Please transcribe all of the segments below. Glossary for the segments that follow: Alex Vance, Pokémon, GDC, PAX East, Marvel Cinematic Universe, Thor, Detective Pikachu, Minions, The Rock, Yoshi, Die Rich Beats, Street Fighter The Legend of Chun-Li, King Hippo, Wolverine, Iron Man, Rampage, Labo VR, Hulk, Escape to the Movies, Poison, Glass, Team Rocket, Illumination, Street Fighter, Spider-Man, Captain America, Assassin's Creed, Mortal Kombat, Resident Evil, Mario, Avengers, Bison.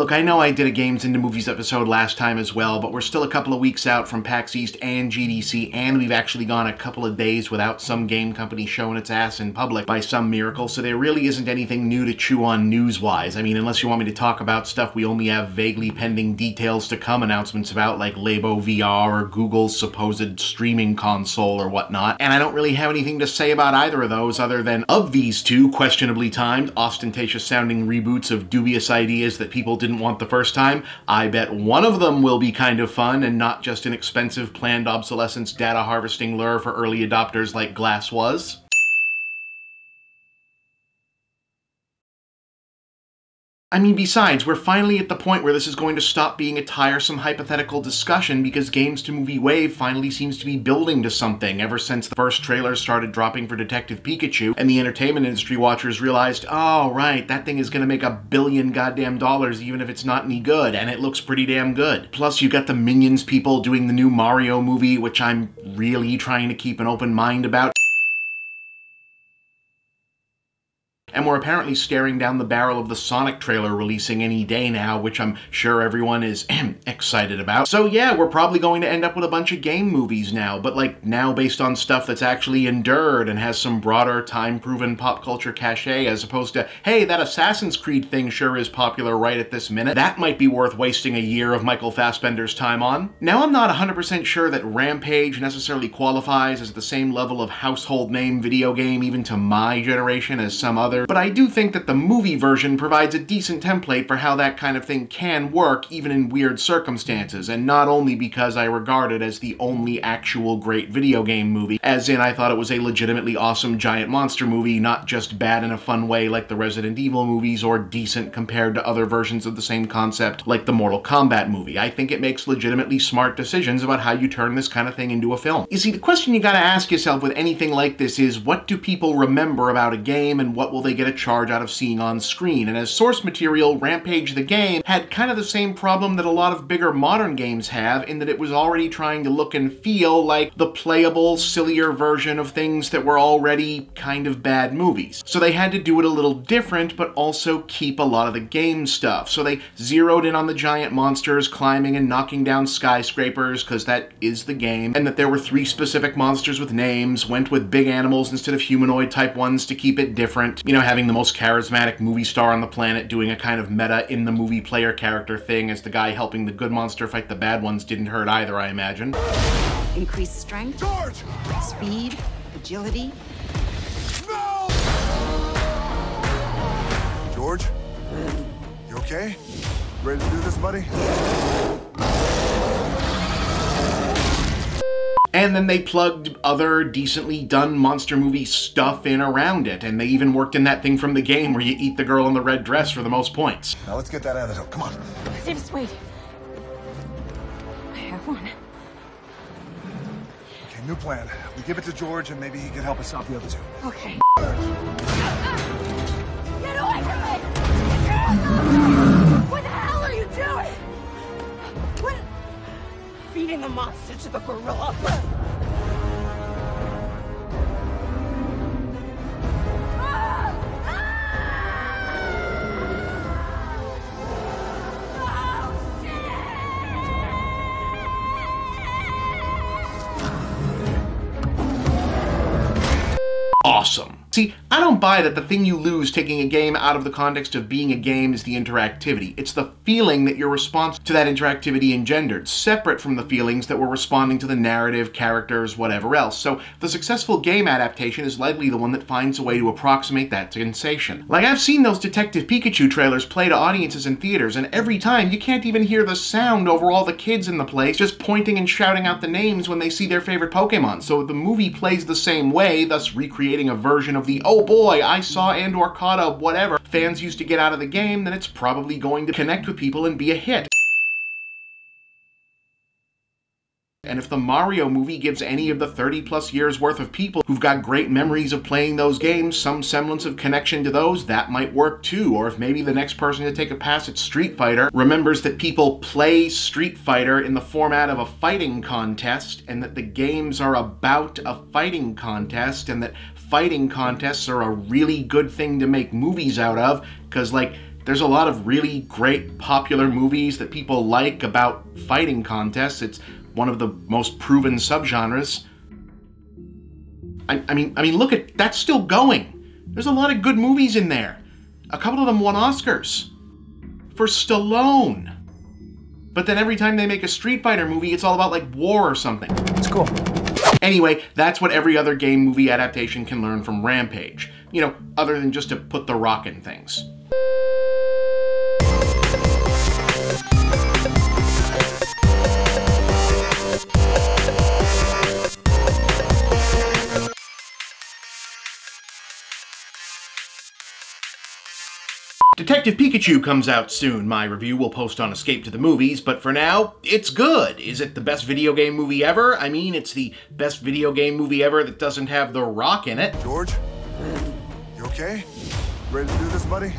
Look, I know I did a Games into Movies episode last time as well, but we're still a couple of weeks out from PAX East and GDC, and we've actually gone a couple of days without some game company showing its ass in public by some miracle, so there really isn't anything new to chew on news-wise. I mean, unless you want me to talk about stuff we only have vaguely pending details to come announcements about, like Labo VR or Google's supposed streaming console or whatnot, and I don't really have anything to say about either of those other than, of these two questionably timed, ostentatious-sounding reboots of dubious ideas that people didn't want the first time, I bet one of them will be kind of fun and not just an expensive planned obsolescence data harvesting lure for early adopters like Glass was. I mean, besides, we're finally at the point where this is going to stop being a tiresome hypothetical discussion because Games-to-Movie wave finally seems to be building to something ever since the first trailers started dropping for Detective Pikachu and the entertainment industry watchers realized, oh, right, that thing is going to make $1 billion goddamn dollars even if it's not any good, and it looks pretty damn good. Plus, you got the Minions people doing the new Mario movie, which I'm really trying to keep an open mind about. And we're apparently staring down the barrel of the Sonic trailer releasing any day now, which I'm sure everyone is excited about. So yeah, we're probably going to end up with a bunch of game movies now, but like now based on stuff that's actually endured and has some broader time-proven pop culture cachet as opposed to, hey, that Assassin's Creed thing sure is popular right at this minute. That might be worth wasting a year of Michael Fassbender's time on. Now I'm not 100% sure that Rampage necessarily qualifies as the same level of household name video game even to my generation as some other. But I do think that the movie version provides a decent template for how that kind of thing can work, even in weird circumstances, and not only because I regard it as the only actual great video game movie, as in I thought it was a legitimately awesome giant monster movie, not just bad in a fun way like the Resident Evil movies, or decent compared to other versions of the same concept like the Mortal Kombat movie. I think it makes legitimately smart decisions about how you turn this kind of thing into a film. You see, the question you gotta ask yourself with anything like this is, what do people remember about a game, and what will they get a charge out of seeing on screen? And as source material, Rampage the game had kind of the same problem that a lot of bigger modern games have, in that it was already trying to look and feel like the playable, sillier version of things that were already kind of bad movies. So they had to do it a little different, but also keep a lot of the game stuff. So they zeroed in on the giant monsters climbing and knocking down skyscrapers, because that is the game, and that there were 3 specific monsters with names, went with big animals instead of humanoid type ones to keep it different. You know, having the most charismatic movie star on the planet doing a kind of meta in the movie player character thing as the guy helping the good monster fight the bad ones didn't hurt either, I imagine. Increased strength, George! Speed, agility. No! George, you okay? Ready to do this, buddy? And then they plugged other decently done monster movie stuff in around it, and they even worked in that thing from the game where you eat the girl in the red dress for the most points. Now let's get that out of the door, come on. Just wait. I have one. Okay, new plan. We give it to George and maybe he could help us out the other 2. Okay. Get away from me! What the hell are you doing? What? Feeding the monster to the gorilla. Awesome. See, I don't buy that the thing you lose taking a game out of the context of being a game is the interactivity. It's the feeling that your response to that interactivity engendered, separate from the feelings that were responding to the narrative, characters, whatever else. So the successful game adaptation is likely the one that finds a way to approximate that sensation. Like, I've seen those Detective Pikachu trailers play to audiences in theaters, and every time you can't even hear the sound over all the kids in the place just pointing and shouting out the names when they see their favorite Pokémon. So the movie plays the same way, thus recreating a version of the, oh boy, I saw and or caught up, whatever, fans used to get out of the game, then it's probably going to connect with people and be a hit. And if the Mario movie gives any of the 30-plus years worth of people who've got great memories of playing those games some semblance of connection to those, that might work too. Or if maybe the next person to take a pass at Street Fighter remembers that people play Street Fighter in the format of a fighting contest, and that the games are about a fighting contest, and that fighting contests are a really good thing to make movies out of, because, like, There's a lot of really great popular movies that people like about fighting contests. It's one of the most proven subgenres. I mean, look at, that's still going. There's a lot of good movies in there. A couple of them won Oscars. For Stallone. But then every time they make a Street Fighter movie, it's all about like war or something. It's cool. Anyway, that's what every other game movie adaptation can learn from Rampage. You know, other than just to put the Rock in things. Detective Pikachu comes out soon. My review will post on Escape to the Movies, but for now, it's good. Is it the best video game movie ever? I mean, it's the best video game movie ever that doesn't have The Rock in it. George, you okay? Ready to do this, buddy?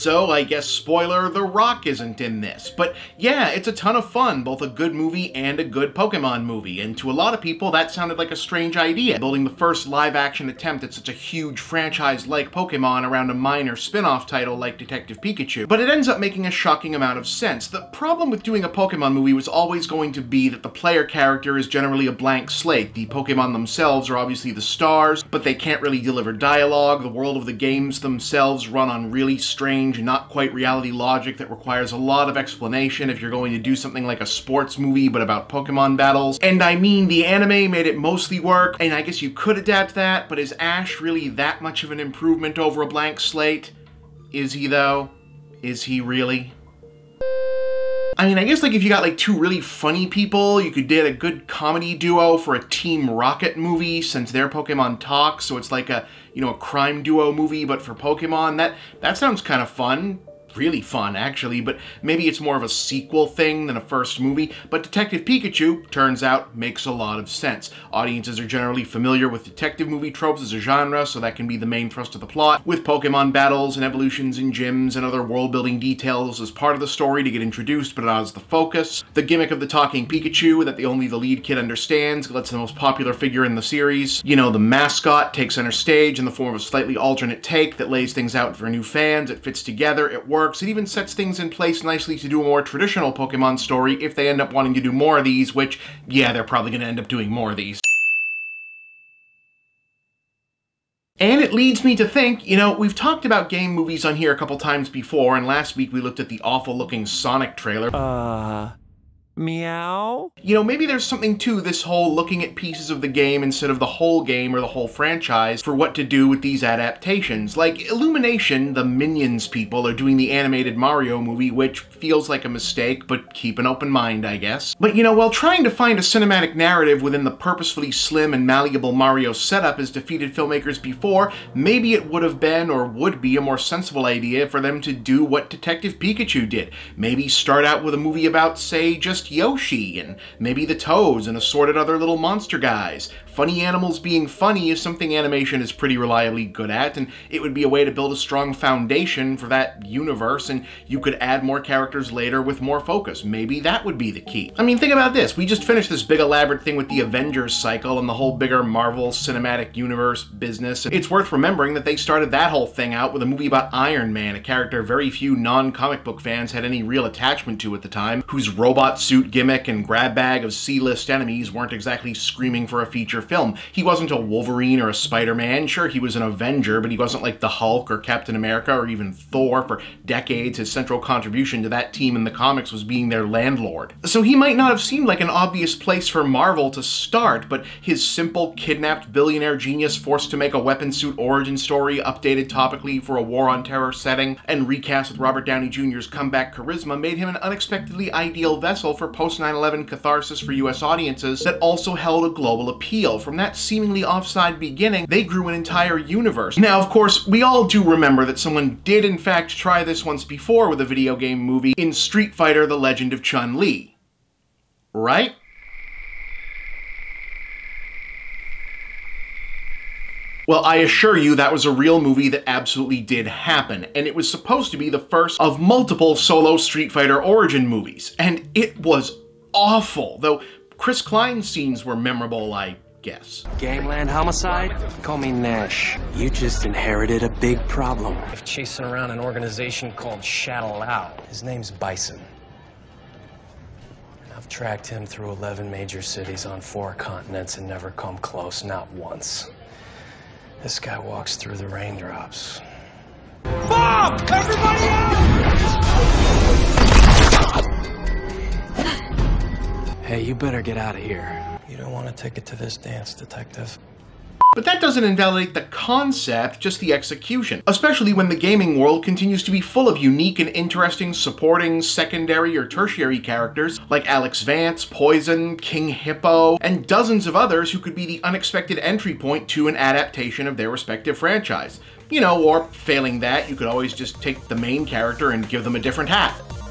So I guess, spoiler, The Rock isn't in this. But yeah, it's a ton of fun, both a good movie and a good Pokemon movie. And to a lot of people, that sounded like a strange idea, building the first live-action attempt at such a huge franchise like Pokemon around a minor spin-off title like Detective Pikachu. But it ends up making a shocking amount of sense. The problem with doing a Pokemon movie was always going to be that the player character is generally a blank slate. The Pokemon themselves are obviously the stars, but they can't really deliver dialogue. The world of the games themselves run on really strange, not quite reality logic that requires a lot of explanation if you're going to do something like a sports movie but about Pokemon battles. And I mean, the anime made it mostly work, and I guess you could adapt that, but is Ash really that much of an improvement over a blank slate? Is he though? Is he really? I mean, I guess like if you got like two really funny people, you could get a good comedy duo for a Team Rocket movie since their Pokemon talk, so it's like a, you know, a crime duo movie but for Pokemon. That sounds kind of fun. Really fun, actually, but maybe it's more of a sequel thing than a first movie. But Detective Pikachu, turns out, makes a lot of sense. Audiences are generally familiar with detective movie tropes as a genre, so that can be the main thrust of the plot, with Pokemon battles and evolutions in gyms and other world-building details as part of the story to get introduced, but not as the focus. The gimmick of the talking Pikachu that only the lead kid understands lets the most popular figure in the series, you know, the mascot, take center stage in the form of a slightly alternate take that lays things out for new fans. It fits together, it works. It even sets things in place nicely to do a more traditional Pokemon story if they end up wanting to do more of these, which, yeah, they're probably going to end up doing more of these. And it leads me to think, you know, we've talked about game movies on here a couple times before, and last week we looked at the awful-looking Sonic trailer. Meow? You know, maybe there's something to this whole looking at pieces of the game instead of the whole game or the whole franchise for what to do with these adaptations. Like, Illumination, the Minions people, are doing the animated Mario movie, which feels like a mistake, but keep an open mind, I guess. But, you know, while trying to find a cinematic narrative within the purposefully slim and malleable Mario setup has defeated filmmakers before, maybe it would have been or would be a more sensible idea for them to do what Detective Pikachu did. Maybe start out with a movie about, say, just Yoshi, and maybe the Toads, and assorted other little monster guys. Funny animals being funny is something animation is pretty reliably good at, and it would be a way to build a strong foundation for that universe, and you could add more characters later with more focus. Maybe that would be the key. I mean, think about this. We just finished this big elaborate thing with the Avengers cycle and the whole bigger Marvel Cinematic Universe business. It's worth remembering that they started that whole thing out with a movie about Iron Man, a character very few non-comic book fans had any real attachment to at the time, whose robot suit gimmick and grab bag of C-list enemies weren't exactly screaming for a feature film. He wasn't a Wolverine or a Spider-Man. Sure, he was an Avenger, but he wasn't like the Hulk or Captain America or even Thor. For decades, his central contribution to that team in the comics was being their landlord. So he might not have seemed like an obvious place for Marvel to start, but his simple, kidnapped billionaire genius forced to make a weapon suit origin story updated topically for a War on Terror setting and recast with Robert Downey Jr.'s comeback charisma made him an unexpectedly ideal vessel for post-9/11 catharsis for US audiences that also held a global appeal. From that seemingly offside beginning, they grew an entire universe. Now, of course, we all do remember that someone did in fact try this once before with a video game movie in Street Fighter The Legend of Chun-Li. Right? Well, I assure you that was a real movie that absolutely did happen, and it was supposed to be the first of multiple solo Street Fighter origin movies, and it was awful, though Chris Klein's scenes were memorable, I guess. Gangland homicide? Call me Nash. You just inherited a big problem. I've chasing around an organization called Shadalao. His name's Bison. I've tracked him through 11 major cities on 4 continents and never come close, not once. This guy walks through the raindrops. Bob! Everybody out! Hey, you better get out of here. You don't want to take it to this dance, Detective. But that doesn't invalidate the concept, just the execution, especially when the gaming world continues to be full of unique and interesting supporting, secondary, or tertiary characters like Alex Vance, Poison, King Hippo, and dozens of others who could be the unexpected entry point to an adaptation of their respective franchise. You know, or failing that, you could always just take the main character and give them a different hat.